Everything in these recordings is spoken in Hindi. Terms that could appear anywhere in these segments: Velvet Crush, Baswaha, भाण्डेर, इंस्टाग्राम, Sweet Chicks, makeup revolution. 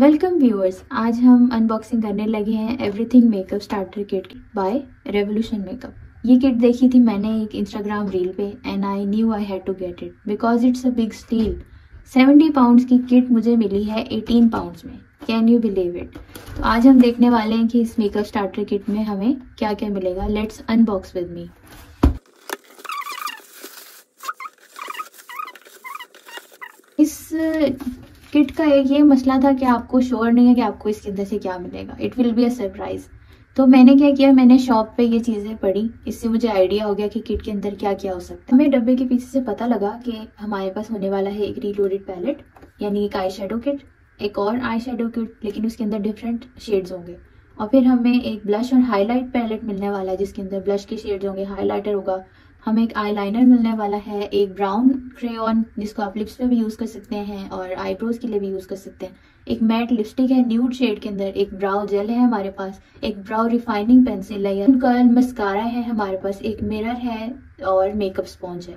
वेलकम व्यूअर्स, आज हम अनबॉक्सिंग करने लगे हैं everything makeup starter kit by revolution makeup. ये किट देखी थी मैंने एक इंस्टाग्राम रील पे and I knew I had to get it because it's a big steal. 70 pounds की किट मुझे मिली है 18 पाउंड्स में, कैन यू बिलीव इट। तो आज हम देखने वाले हैं कि इस मेकअप स्टार्टर किट में हमें क्या क्या मिलेगा। Let's unbox with me. इस किट का एक ये मसला था कि आपको श्योर नहीं है कि आपको इसके अंदर से क्या मिलेगा, it will be a surprise. तो मैंने क्या किया, मैंने शॉप पे ये चीज़ें पढ़ी, इससे मुझे आइडिया हो गया कि किट के अंदर क्या क्या हो सकता है। हमें डब्बे के पीछे से पता लगा कि हमारे पास होने वाला है एक रीलोडेड पैलेट, यानी एक आई शेडो किट, एक और आई शेडो किट लेकिन उसके अंदर डिफरेंट शेड्स होंगे, और फिर हमें एक ब्लश और हाईलाइट पैलेट मिलने वाला है जिसके अंदर ब्लश के शेड्स होंगे, हाईलाइटर होगा, हमें एक आईलाइनर मिलने वाला है, एक ब्राउन क्रेयॉन जिसको आप लिप्स पे भी यूज़ कर सकते हैं और आईब्रोज के लिए भी यूज़ कर सकते हैं, एक मैट लिपस्टिक है न्यूड शेड के अंदर, एक ब्राउ जेल है हमारे पास, एक ब्राउ रिफाइनिंग पेंसिल है, कर्ल मस्कारा है हमारे पास, एक मिरर है और मेकअप स्पॉन्ज है।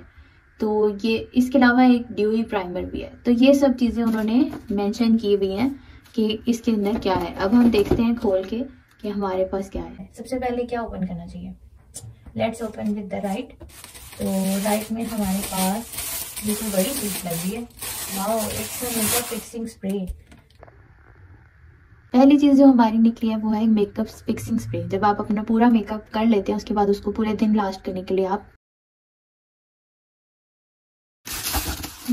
तो ये इसके अलावा एक ड्यूई प्राइमर भी है। तो ये सब चीज़ें उन्होंने मैंशन की हुई हैं कि इसके अंदर क्या है। अब हम देखते हैं खोल के कि हमारे पास क्या है। सबसे पहले क्या ओपन करना चाहिए, let's open with the right. तो राइट में हमारे पास बिल्कुल बड़ी चीज लगी है, wow, it's a makeup fixing spray. पहली चीज़ जो हमारी निकली है वो है मेकअप फिक्सिंग स्प्रे। जब आप अपना पूरा मेकअप कर लेते हैं उसके बाद उसको पूरे दिन लास्ट करने के लिए आप।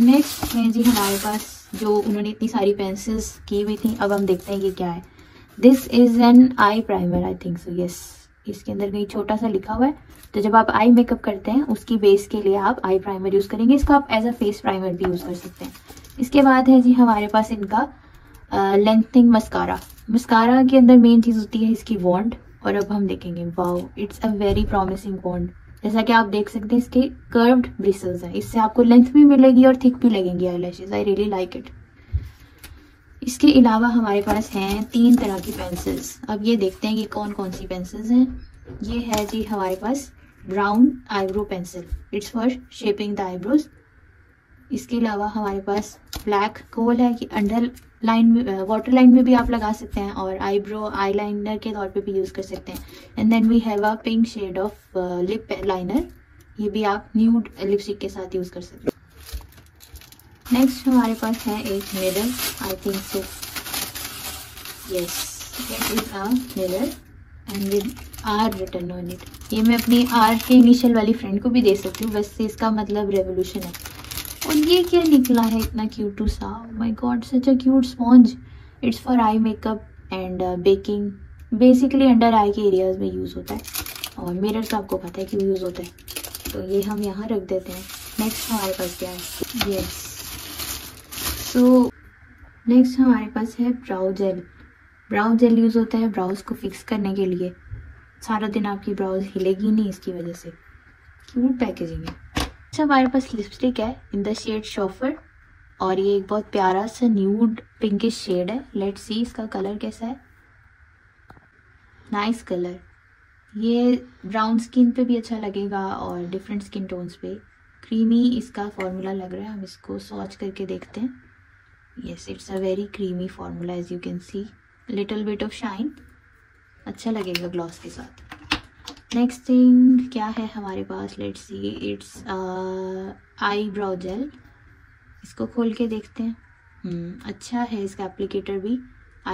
नेक्स्ट में जी हमारे पास जो उन्होंने इतनी सारी पेंसिल्स की हुई थी, अब हम देखते हैं ये क्या है। This is an eye primer, I think so, yes. इसके अंदर कहीं छोटा सा लिखा हुआ है, तो जब आप आई मेकअप करते हैं उसकी बेस के लिए आप आई प्राइमर यूज़ करेंगे। इसका आप एज अ फेस प्राइमर भी यूज़ कर सकते हैं। इसके बाद है जी हमारे पास इनका लेंथनिंग मस्कारा। मस्कारा के अंदर मेन चीज़ होती है इसकी वॉन्ड, और अब हम देखेंगे, wow, it's a very promising wand. जैसा कि आप देख सकते हैं इसके कर्व्ड ब्रिसल्स हैं, इससे आपको लेंथ भी मिलेगी और थिक भी लगेंगी eye lashes. I really like it. इसके अलावा हमारे पास हैं 3 तरह की पेंसिल्स। अब ये देखते हैं कि कौन कौन सी पेंसिल्स हैं। ये है जी हमारे पास brown eyebrow pencil, it's for shaping the eyebrows. इसके अलावा हमारे पास ब्लैक कोल है कि अंडर लाइन में, वाटर लाइन में भी आप लगा सकते हैं और आईब्रो आईलाइनर के तौर पे भी यूज़ कर सकते हैं। And then we have a pink shade of lip liner, ये भी आप न्यूड लिपस्टिक के साथ यूज़ कर सकते हैं। नेक्स्ट हमारे पास है एक mirror, I think so, yes, it is a mirror and with R written on it. ये मैं अपनी आर के इनिशियल वाली फ्रेंड को भी दे सकती हूँ, बस इसका मतलब रेवोल्यूशन है। और ये क्या निकला है इतना क्यूट सा, my god, such a cute sponge. It's for eye makeup and baking, basically under eye के एरियाज में यूज़ होता है, और मिरर तो आपको पता है कि यूज़ होता है, तो ये हम यहाँ रख देते हैं। नेक्स्ट हमारे पास क्या है, यस, तो नेक्स्ट हमारे पास है brow gel. Brow gel use होता है ब्राउज को फिक्स करने के लिए, सारा दिन आपकी ब्राउज हिलेगी नहीं इसकी वजह से। क्यूट पैकेजिंग है। अच्छा, हमारे पास लिपस्टिक है इन द शेड शॉफर, और ये एक बहुत प्यारा सा न्यूड पिंकिश शेड है। लेट्स सी इसका कलर कैसा है, नाइस कलर। ये ब्राउन स्किन पे भी अच्छा लगेगा और डिफरेंट स्किन टोन्स पे। क्रीमी इसका फॉर्मूला लग रहा है, हम इसको सॉच करके देखते हैं। Yes, it's a very creamy formula as you can see. Little bit of shine, अच्छा लगेगा ग्लॉस के साथ। नेक्स्ट थिंग क्या है हमारे पास, let's see, it's I brow gel. इसको खोल के देखते हैं। अच्छा है इसका एप्लीकेटर भी,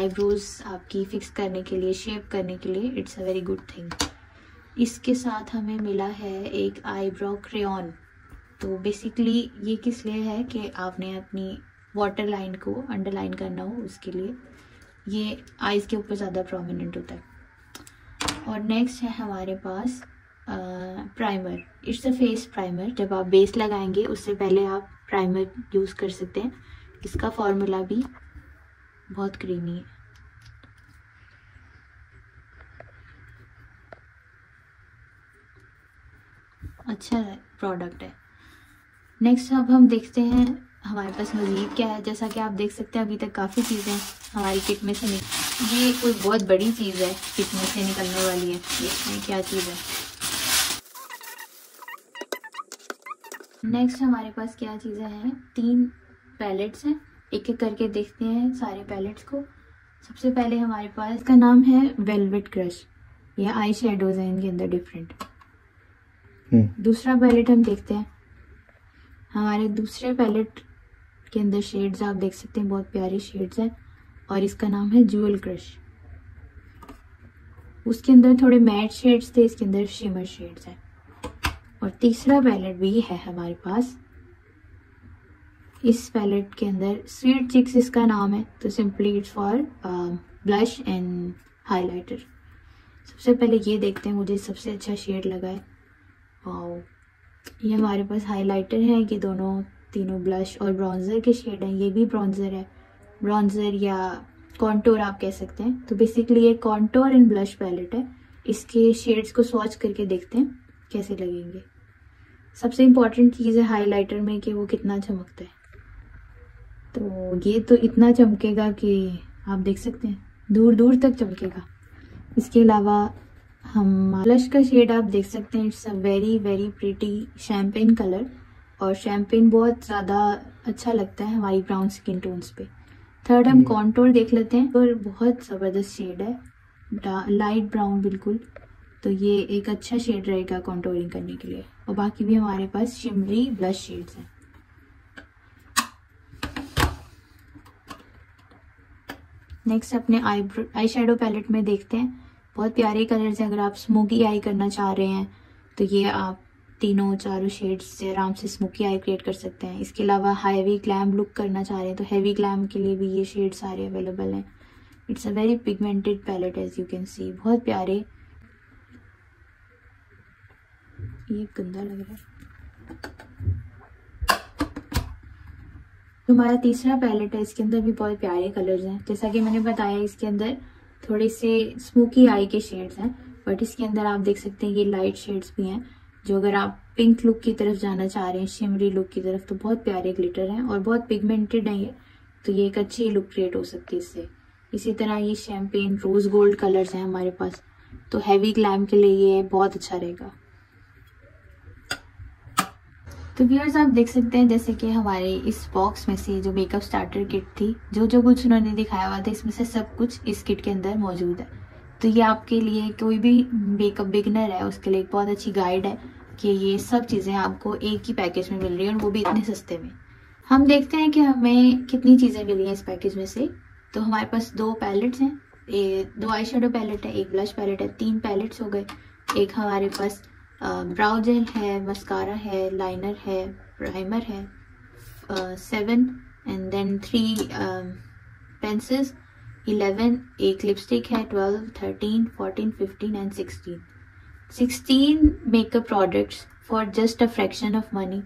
आईब्रोज आपकी फिक्स करने के लिए, शेप करने के लिए, it's a very good thing. इसके साथ हमें मिला है एक आई ब्राउ क्रेयॉन। तो बेसिकली ये किस लिए है कि आपने अपनी वाटर लाइन को अंडरलाइन करना हो उसके लिए, ये आइज़ के ऊपर ज़्यादा प्रोमिनेंट होता है। और नेक्स्ट है हमारे पास primer, it's a face primer. जब आप बेस लगाएंगे उससे पहले आप प्राइमर यूज़ कर सकते हैं। इसका फॉर्मूला भी बहुत क्रीमी है। अच्छा प्रोडक्ट है। नेक्स्ट अब हम देखते हैं हमारे पास मजीद क्या है। जैसा कि आप देख सकते हैं अभी तक काफ़ी चीज़ें हमारी किट में से निकल, ये कोई बहुत बड़ी चीज़ है किट में से निकलने वाली है, देखते हैं क्या चीज़ है। नेक्स्ट हमारे पास क्या चीज़ें हैं, 3 पैलेट्स हैं, एक एक करके देखते हैं सारे पैलेट्स को। सबसे पहले हमारे पास इसका नाम है वेलवेट क्रश। ये आई शेडोज हैं इनके अंदर डिफरेंट। दूसरा पैलेट हम देखते हैं। हमारे दूसरे पैलेट के अंदर शेड्स आप देख सकते हैं, बहुत प्यारी शेड्स हैं और इसका नाम है ज्यूल क्रश। उसके अंदर थोड़े मैट शेड्स थे, इसके अंदर शिमर शेड्स हैं। और तीसरा पैलेट भी है हमारे पास। इस पैलेट के अंदर स्वीट चिक्स इसका नाम है, तो simply it's for blush and highlighter. सबसे पहले ये देखते हैं, मुझे सबसे अच्छा शेड लगा है। वाओ, ये हमारे पास हाइलाइटर है। ये दोनों तीनों ब्लश और ब्रॉन्जर के शेड हैं। ये भी ब्रॉन्जर है, ब्रॉन्जर या कॉन्टोर आप कह सकते हैं। तो बेसिकली ये कॉन्टोर एंड ब्लश पैलेट है। इसके शेड्स को स्वॉच करके देखते हैं कैसे लगेंगे। सबसे इम्पॉर्टेंट चीज़ है हाइलाइटर में कि वो कितना चमकता है। तो ये तो इतना चमकेगा कि आप देख सकते हैं, दूर दूर तक चमकेगा। इसके अलावा हम ब्लश का शेड आप देख सकते हैं, it's a very very pretty champagne colour. और शैम्पेन बहुत ज़्यादा अच्छा लगता है हमारी ब्राउन स्किन टोन्स पे। थर्ड हम कॉन्टोर देख लेते हैं, और बहुत ज़बरदस्त शेड है, लाइट ब्राउन बिल्कुल। तो ये एक अच्छा शेड रहेगा कॉन्टोरिंग करने के लिए। और बाकी भी हमारे पास शिमरी ब्लश शेड्स हैं। नेक्स्ट अपने आई शेडो पैलेट में देखते हैं, बहुत प्यारे कलर्स हैं। अगर आप स्मोकी आई करना चाह रहे हैं तो ये आप तीनों चारों शेड्स से आराम से स्मोकी आई क्रिएट कर सकते हैं। इसके अलावा हैवी ग्लैम लुक करना चाह रहे हैं तो हैवी ग्लैम के लिए भी ये शेड सारे अवेलेबल हैं। It's a very pigmented palette as you can see, बहुत प्यारे। ये गंदा लग रहा है। हमारा तीसरा पैलेट है, इसके अंदर भी बहुत प्यारे कलर्स हैं। जैसा कि मैंने बताया, इसके अंदर थोड़े से स्मोकी आई के शेड्स हैं, बट इसके अंदर आप देख सकते हैं ये लाइट शेड्स भी हैं, जो अगर आप पिंक लुक की तरफ जाना चाह रहे हैं, शिमरी लुक की तरफ, तो बहुत प्यारे ग्लिटर हैं और बहुत पिगमेंटेड हैं ये। तो ये एक अच्छी लुक क्रिएट हो सकती है इससे। इसी तरह ये शैम्पेन रोज गोल्ड कलर्स हैं हमारे पास, तो हैवी ग्लैम के लिए ये बहुत अच्छा रहेगा। तो व्यूअर्स, आप देख सकते हैं जैसे कि हमारे इस बॉक्स में से जो मेकअप स्टार्टर किट थी, जो जो कुछ उन्होंने दिखाया हुआ था, इसमें से सब कुछ इस किट के अंदर मौजूद है। तो ये आपके लिए कोई भी मेकअप बिगनर है उसके लिए एक बहुत अच्छी गाइड है कि ये सब चीज़ें आपको एक ही पैकेज में मिल रही है, और वो भी इतने सस्ते में। हम देखते हैं कि हमें कितनी चीज़ें मिली हैं इस पैकेज में से। तो हमारे पास दो पैलेट्स हैं, दो आई शेडो पैलेट है, एक ब्लश पैलेट है, तीन पैलेट्स हो गए। एक हमारे पास ब्राउ जेल है, मस्कारा है, लाइनर है, प्राइमर है, 7 एंड देन 3 पेंसिल्स, 11 एक लिपस्टिक है, 12 13 14 15 and 16 makeup products for just a fraction of money.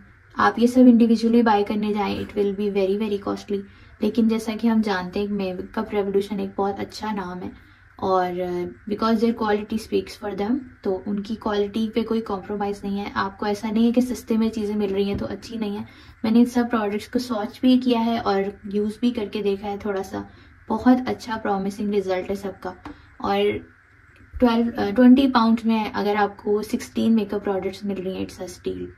आप ये सब इंडिविजुअली बाय करने जाएं, it will be very very costly. लेकिन जैसा कि हम जानते हैं, मेकअप रेवोल्यूशन एक बहुत अच्छा नाम है, और because their quality speaks for them, तो उनकी क्वालिटी पे कोई कॉम्प्रोमाइज़ नहीं है। आपको ऐसा नहीं है कि सस्ते में चीज़ें मिल रही हैं तो अच्छी नहीं है। मैंने इन सब प्रोडक्ट्स को सर्च भी किया है और यूज़ भी करके देखा है थोड़ा सा, बहुत अच्छा प्रॉमिसिंग रिजल्ट है सबका। और 20 पाउंड में अगर आपको 16 मेकअप प्रोडक्ट्स मिल रही हैं, इट्स अ स्टील।